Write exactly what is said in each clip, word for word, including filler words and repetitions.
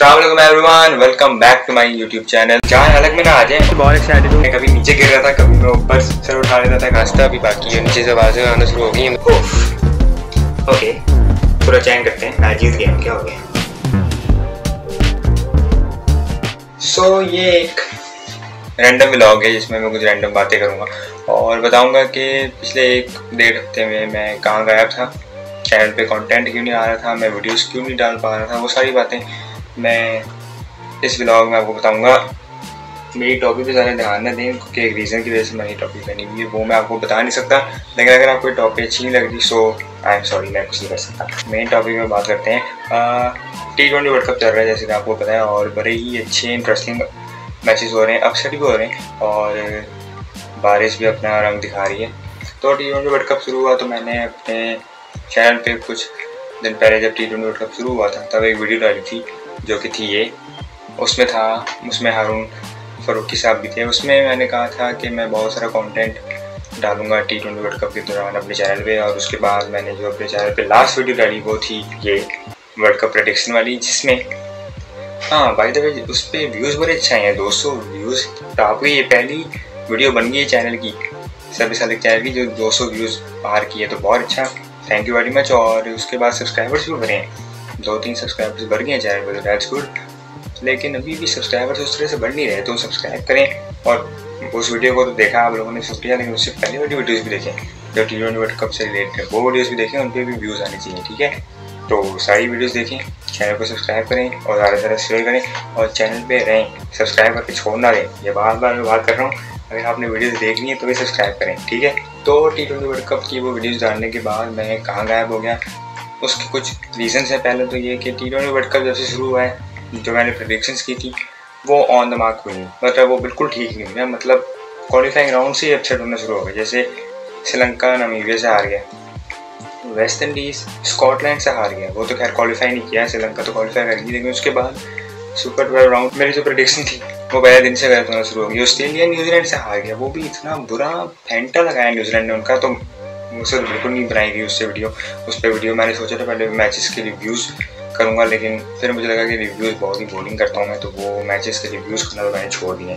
अस्सलाम everyone, welcome back to my YouTube channel. जहाँ अलग में ना आ जाए, बहुत अच्छा एटीट्यूड है। कभी नीचे गिर रहा था, कभी मैं ऊपर सर उठा लेता था। खासता अभी बाकी है, नीचे से आवाज़ें आना शुरू हो गई है। ओके, पूरा चैन करते हैं। सर्जीज़ गेम क्या हो गया। सो so, ये एक रैंडम व्लॉग है जिसमें मैं कुछ रैंडम बातें करूँगा और बताऊँगा कि पिछले एक डेढ़ हफ्ते में मैं कहाँ गायब था, चैनल पे कंटेंट क्यों नहीं आ रहा था, मैं वीडियोस क्यों नहीं डाल पा रहा था। वो सारी बातें मैं इस व्लॉग में आपको बताऊंगा। मेरी टॉपिक पे ज़्यादा ध्यान न दें क्योंकि एक रीज़न की वजह से मैंने टॉपिक बनी हुई है, वो मैं आपको बता नहीं सकता। लेकिन अगर आपको टॉपिक अच्छी नहीं लग रही सो आई एम सॉरी, मैं कुछ नहीं कर सकता। मेन टॉपिक में बात करते हैं। टी ट्वेंटी वर्ल्ड कप चल रहा है जैसे कि आपको पता है, और बड़े ही अच्छे इंटरेस्टिंग मैचेस हो रहे हैं, अपसेट भी हो रहे हैं और बारिश भी अपना रंग दिखा रही है। तो टी ट्वेंटी वर्ल्ड कप शुरू हुआ तो मैंने अपने चैनल पे कुछ दिन पहले जब टी ट्वेंटी वर्ल्ड कप शुरू हुआ था तब एक वीडियो डाली थी जो कि थी ये, उसमें था उसमें हारून फारूख़ी साहब भी थे। उसमें मैंने कहा था कि मैं बहुत सारा कंटेंट डालूंगा टी ट्वेंटी वर्ल्ड कप के दौरान अपने चैनल पे। और उसके बाद मैंने जो अपने चैनल पे लास्ट वीडियो डाली वो थी ये वर्ल्ड कप प्रेडिक्शन वाली, जिसमें हाँ बाय द वे उस पर व्यूज़ बड़े अच्छे आए हैं, दो सौ व्यूज़ टॉप हुई। ये पहली वीडियो बन गई है चैनल की, सभी साल के चैनल की जो दो सौ व्यूज़ पार की है, तो बहुत अच्छा, थैंक यू वेरी मच। और उसके बाद सब्सक्राइबर्स भी बढ़े हैं, दो तीन सब्सक्राइबर्स बढ़ गए हैं चैनल पर, दैट्स गुड। लेकिन अभी भी सब्सक्राइबर्स उस तरह से बढ़ नहीं रहे, तो सब्सक्राइब करें। और उस वीडियो को तो देखा आप लोगों ने शुक्रिया, लेकिन उससे पहले वाली वीडियोज़ भी देखें जो टी ट्वेंटी वर्ल्ड कप से रिलेटेड, वो वीडियोज़ भी देखें, उन पर भी व्यूज़ आने चाहिए, ठीक है। तो सारी वीडियोज़ देखें, चैनल को सब्सक्राइब करें और ज़्यादा से ज़्यादा शेयर करें और चैनल पर रहें, सब्सक्राइब करके छोड़ ना दें। ये बार बार मैं बात कर रहा हूँ, अगर आपने वीडियोस देखनी है तो भी सब्सक्राइब करें, ठीक है। तो टी ट्वेंटी वर्ल्ड कप की वो वीडियोस डालने के बाद मैं कहाँ गायब हो गया, उसके कुछ रीजंस हैं। पहले तो ये कि टी ट्वेंटी वर्ल्ड कप जब से शुरू हुआ है जो मैंने प्रेडिक्शंस की थी वो ऑन द मार्क हुई, मतलब वो बिल्कुल ठीक नहीं हुई, मतलब क्वालिफाइंग राउंड से ही अपसेट होना शुरू हो गया। जैसे श्रीलंका नमीविया से हार गया, वेस्ट इंडीज़ स्कॉटलैंड से हार गया, वो तो खैर क्वालिफाई नहीं किया, श्रीलंका तो क्वालिफाई कर गई। लेकिन उसके बाद सुपर ट्वेल्व राउंड मेरी जो प्रेडिक्शन थी वो पहले दिन से गलत होना शुरू हो गई। ऑस्ट्रेलिया न्यूजीलैंड से हार गया, वो भी इतना बुरा फेंटा लगाया न्यूजीलैंड ने उनका, तो मुझसे बिल्कुल नहीं बनाई गई उससे वीडियो। उस पर वीडियो मैंने सोचा था पहले मैचेस के रिव्यूज़ करूँगा, लेकिन फिर मुझे लगा कि रिव्यूज़ बहुत ही बोरिंग करता हूँ मैं, तो वो मैचेस के रिव्यूज़ करना तो मैंने छोड़ दिए।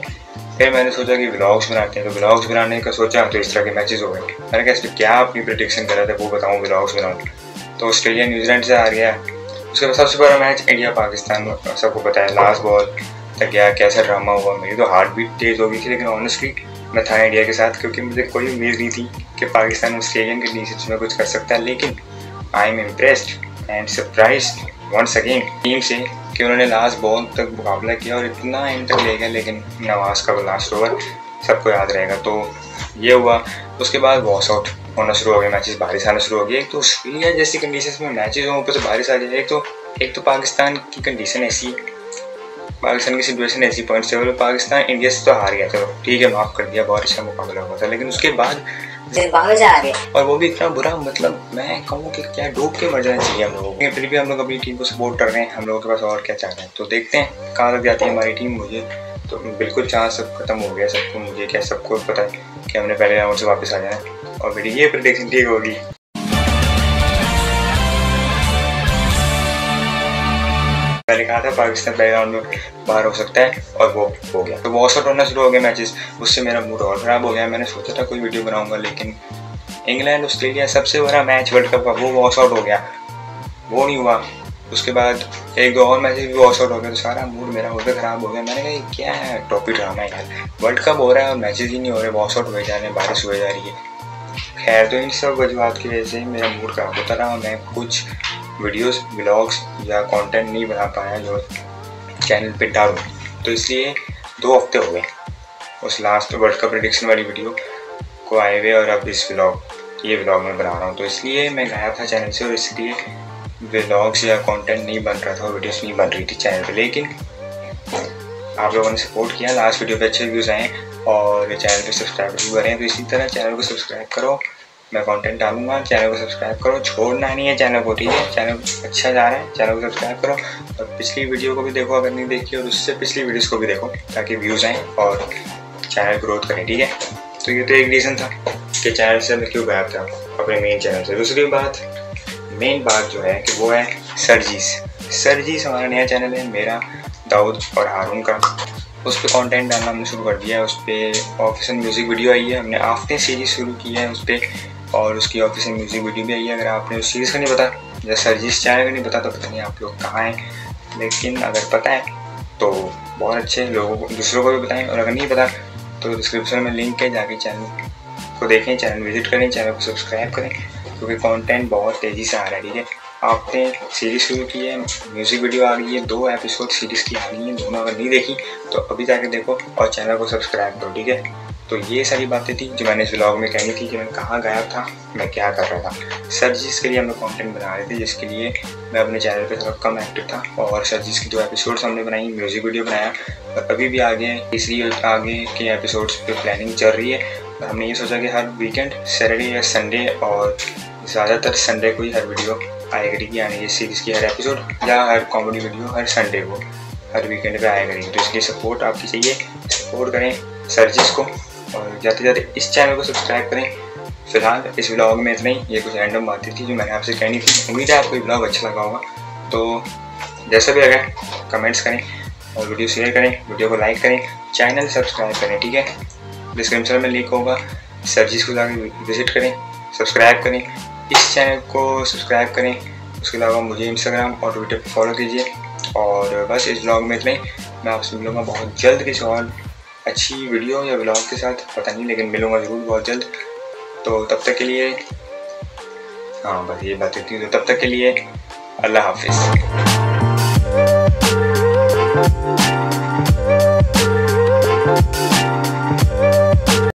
फिर मैंने सोचा कि व्लॉग्स बनाते हैं, तो व्लॉग्स बनाने का सोचा तो इस तरह के मैचेस हो गए। मैंने कहा इस पर क्या अपनी प्रेडिक्शन कर रहा था वो बताऊँ, व्लॉग्स बनाऊँ। तो ऑस्ट्रेलिया न्यूजीलैंड से हार गया। उसके बाद सबसे बड़ा मैच इंडिया पाकिस्तान, सबको पता है लास्ट बॉल गया, कैसा ड्रामा हुआ। मेरी तो हार्ट बीट तेज हो गई थी, लेकिन ऑनेस्टली मैं था इंडिया के साथ, क्योंकि मुझे कोई उम्मीद नहीं थी कि पाकिस्तान ऑस्ट्रेलियन के नीचे में कुछ कर सकता है। लेकिन I am impressed and surprised once again team से कि उन्होंने लास्ट बॉल तक मुकाबला किया और इतना एंड तक ले गया, लेकिन नवाज का लास्ट ओवर सबको याद रहेगा। तो ये हुआ, उसके बाद वॉश आउट होना शुरू हो गया, मैचेस बारिश आना शुरू हो गई। एक तो ऑस्ट्रेलिया जैसी कंडीशन में मैचेस हों, ऊपर से बारिश आ जाए, एक तो एक तो पाकिस्तान की कंडीशन ऐसी, पाकिस्तान की सिचुएशन ऐसी, पॉइंट टेबल पाकिस्तान इंडिया से तो हार गया, चलो ठीक है माफ़ कर दिया, बहुत अच्छा मुकाबला हुआ था। लेकिन उसके बाद जिम्बाब्वे आ गए और वो भी इतना बुरा, मतलब मैं कहूँ कि क्या डूब के मर जाना चाहिए हम लोगों को, फिर भी हम लोग अपनी टीम को सपोर्ट कर रहे हैं। हम लोगों के पास और क्या चाहते हैं, तो देखते हैं कहाँ तक जाती है हमारी टीम। मुझे तो बिल्कुल चांस सब खत्म हो गया, सबको मुझे क्या सबको पता है कि हमने पहले राउंड से वापस आ जाना है। और मेरी ये प्रेडिक्शन ठीक होगी। मैंने कहा था पाकिस्तान पहले राउंड में बाहर हो सकता है और वो हो गया, तो वॉश आउट होना शुरू हो गया मैचेस, उससे मेरा मूड और ख़राब हो गया। मैंने सोचा था कोई वीडियो बनाऊंगा, लेकिन इंग्लैंड ऑस्ट्रेलिया सबसे बड़ा मैच वर्ल्ड कप का वो वॉश आउट हो गया, वो नहीं हुआ। उसके बाद एक दो और मैचेस भी वॉश आउट हो गए, तो सारा मूड मेरा होकर ख़राब हो गया। मैंने कहा क्या है टॉपिक ड्रामा यार, वर्ल्ड कप हो रहा है और मैचेस ही नहीं हो रहे, वॉश आउट हुए जा रहे हैं, बारिश हुए जा रही है। खैर तो इन सब वजूहत की वजह से मेरा मूड ख़राब होता रहा और मैं कुछ वीडियोस व्लॉग्स या कंटेंट नहीं बना पाया जो चैनल पे डालूँ, तो इसलिए दो हफ्ते हो गए उस लास्ट वर्ल्ड कप प्रेडिक्शन वाली वीडियो को आए हुए, और अब इस व्लॉग ये व्लॉग मैं बना रहा हूँ। तो इसलिए मैं गायब था चैनल से और इसलिए व्लॉग्स या कंटेंट नहीं बन रहा था, वीडियोस नहीं बन रही थी चैनल पे। लेकिन आप लोगों ने सपोर्ट किया, लास्ट वीडियो पर अच्छे व्यूज़ आए और चैनल पर सब्सक्राइब भी बढ़े, तो इसी तरह चैनल को सब्सक्राइब करो, मैं कंटेंट डालूंगा। चैनल को सब्सक्राइब करो, छोड़ना नहीं है चैनल को, ठीक है। चैनल अच्छा जा रहा है, चैनल को सब्सक्राइब करो और पिछली वीडियो को भी देखो अगर नहीं देखी, और उससे पिछली वीडियोस को भी देखो ताकि व्यूज़ आएँ और चैनल ग्रोथ करें, ठीक है। तो ये तो एक रीज़न था कि चैनल से मैं क्यों गायब था अपने मेन चैनल से। दूसरी बात, मेन बात जो है कि वो है सर्जीज़। सर्जीज़ हमारा नया चैनल है, मेरा, दाऊद और हारून का। उस पर कॉन्टेंट डालना हमने शुरू कर दिया है। उस पर ऑफिशियल म्यूज़िक वीडियो आई है, हमने आफ्टेन सीरीज़ शुरू की है उस पर, और उसकी ऑफिशियल म्यूज़िक वीडियो भी आई है। अगर आपने उस सीरीज़ का नहीं पता या सर्जीज़ चैनल का नहीं पता तो पता नहीं आप लोग कहाँ हैं, लेकिन अगर पता है तो बहुत अच्छे, लोगों को दूसरों को भी बताएँ। और अगर नहीं पता तो डिस्क्रिप्शन में लिंक है, जाके चैनल को देखें, चैनल विजिट करें, चैनल को सब्सक्राइब करें, क्योंकि कंटेंट बहुत तेज़ी से आ रहा है। ठीक है, आपने सीरीज़ शुरू की है, म्यूज़िक वीडियो आ गई है, दो एपिसोड सीरीज़ की आ गई है, दोनों अगर नहीं देखी तो अभी जाके देखो और चैनल को सब्सक्राइब करो। ठीक है, तो ये सारी बातें थी जो मैंने इस व्लॉग में कहनी थी कि मैं कहाँ गया था, मैं क्या कर रहा था। सर्जीज़ के लिए हम लोग कॉन्टेंट बना रहे थे, जिसके लिए मैं अपने चैनल पर थोड़ा कम एक्टिव था, और सर्जीज़ की दो एपिसोड्स हमने बनाई, म्यूज़िक वीडियो बनाया, और अभी भी आगे इसलिए आगे के एपिसोड्स पर प्लानिंग चल रही है। हमने ये सोचा कि हर वीकेंड सैटरडे या संडे, और ज़्यादातर संडे को ही हर वीडियो आया करेगी, यानी ये सीरीज़ की हर एपिसोड या हर कॉमेडी वीडियो हर संडे को हर वीकेंड पे आया करेगी। तो इसलिए सपोर्ट आपकी चाहिए, सपोर्ट करें सर्जीज़ को, और जाते जाते इस चैनल को सब्सक्राइब करें। फिलहाल इस व्लॉग में इतना ही, ये कुछ रैंडम बातें थी जो मैंने आपसे कहनी थी। उम्मीद है आपको ये व्लॉग अच्छा लगा होगा, तो जैसा भी अगर कमेंट्स करें और वीडियो शेयर करें, वीडियो को लाइक करें, चैनल सब्सक्राइब करें। ठीक है, डिस्क्रिप्शन में लिंक होगा, सर्जीज़ को जाकर विजिट करें, सब्सक्राइब करें, इस चैनल को सब्सक्राइब करें। उसके अलावा मुझे इंस्टाग्राम और ट्विटर पर फॉलो कीजिए। और बस इस व्लॉग में इतना ही, मैं आपसे मिलूँगा बहुत जल्द किसी और अच्छी वीडियो या व्लॉग के साथ, पता नहीं, लेकिन मिलूँगा ज़रूर बहुत जल्द। तो तब तक के लिए, हाँ बस ये बात होती है, तो तब तक के लिए अल्लाह हाफिज़।